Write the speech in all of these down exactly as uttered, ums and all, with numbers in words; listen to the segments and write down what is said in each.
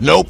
Nope.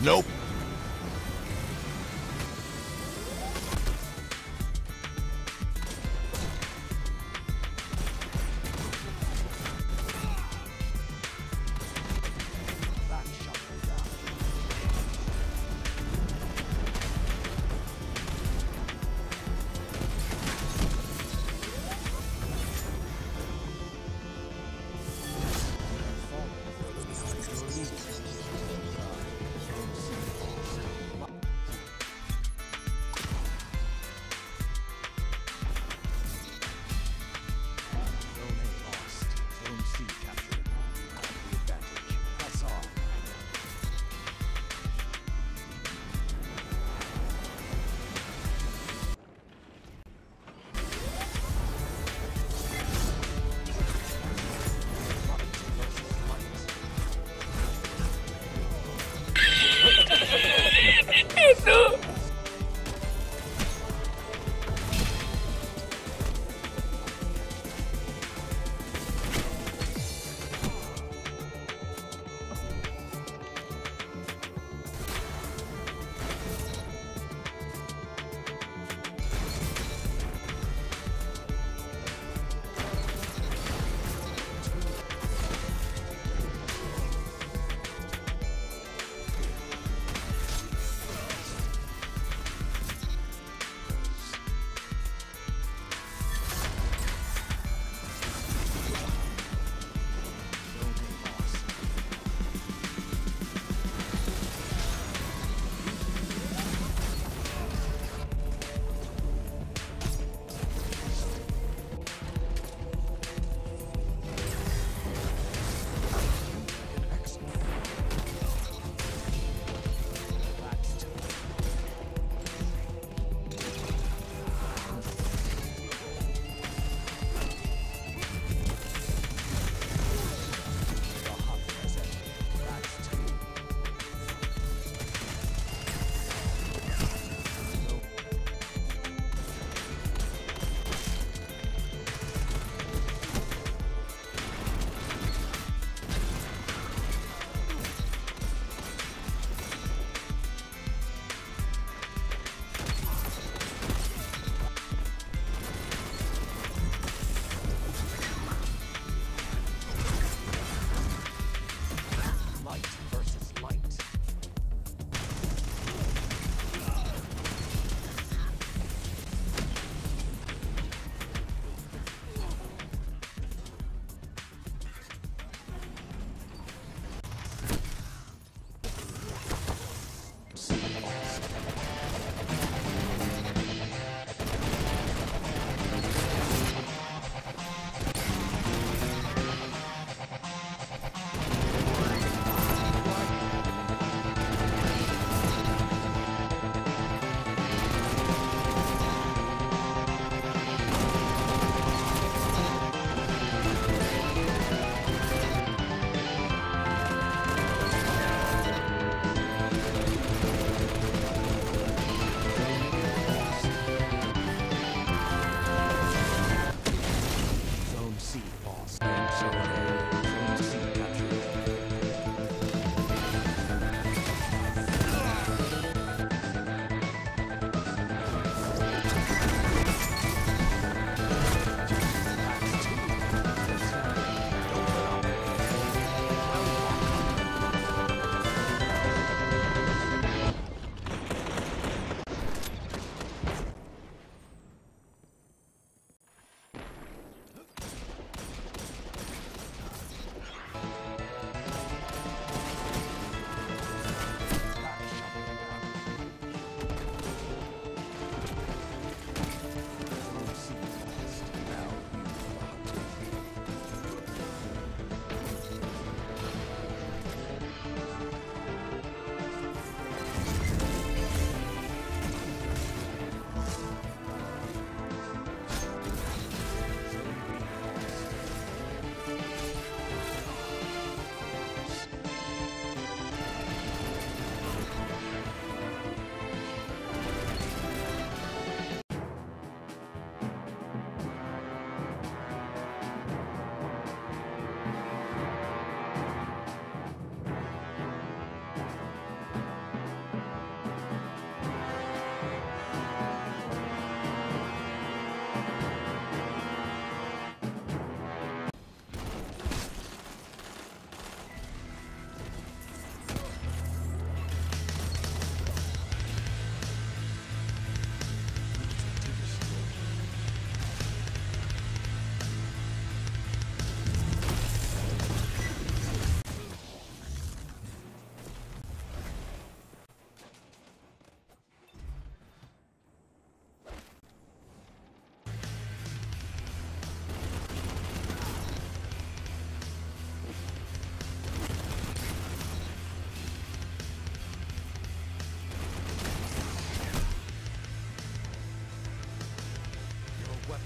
Nope. Let's go.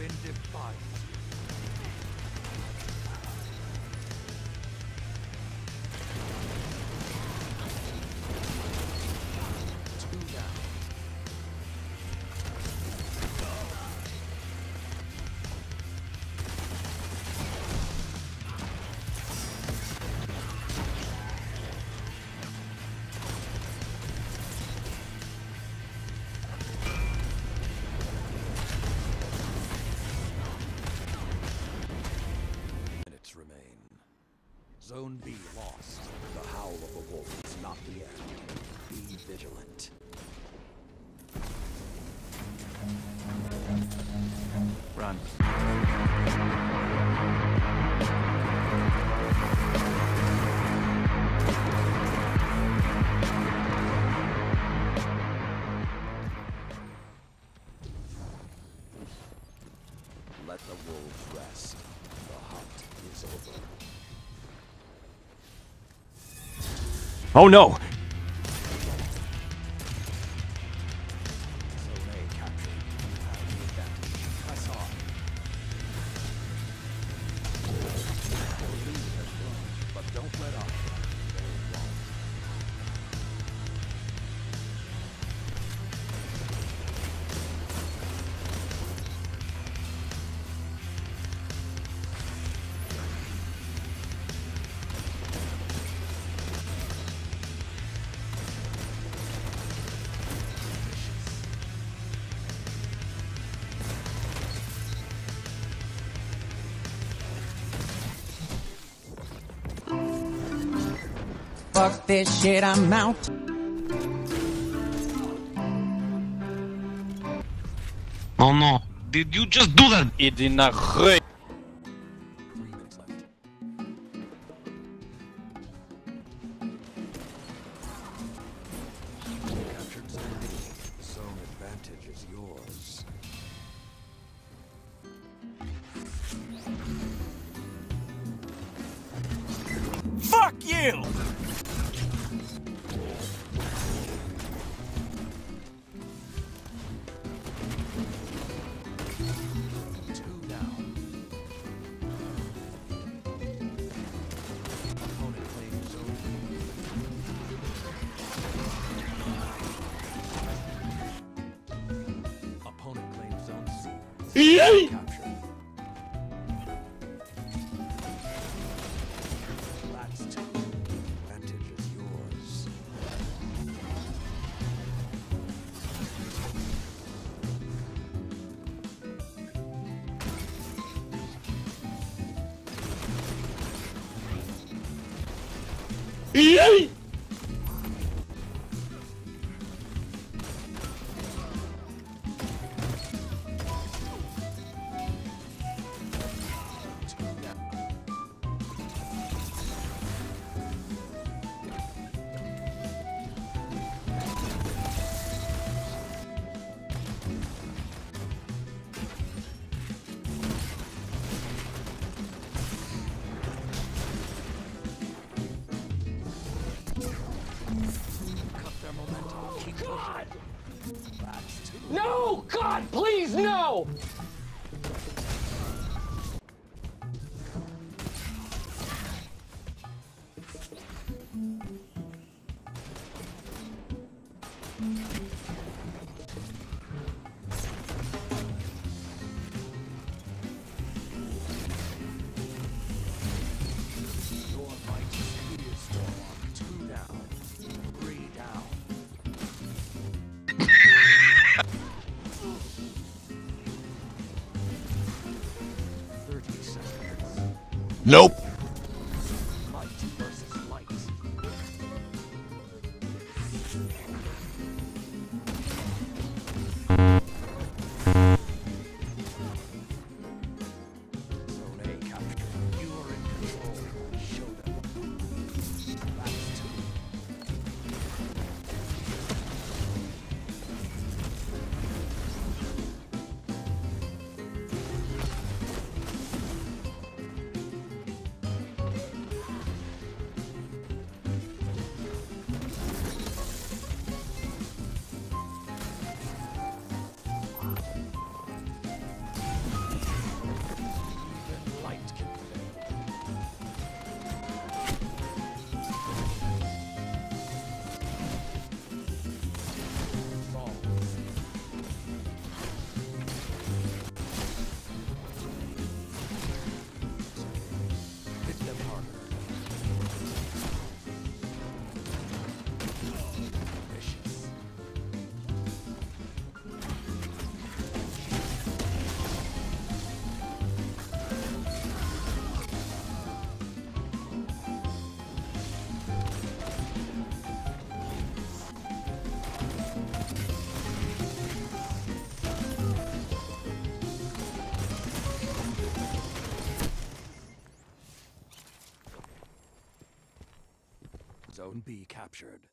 been defied. Zone B lost. The howl of a wolf is not the end. Be vigilant. Run. Let the wolves rest. The hunt is over. Oh no! Fuck this shit, I'm out. Oh no, did you just do that? It did not hurt. Zone advantage is yours. Fuck you! Yay! Last advantage is yours. Yay! God! No! God, please, no! Nope. Light versus light. Zone A captured. You are in control. Show them. Last two. Zone B captured.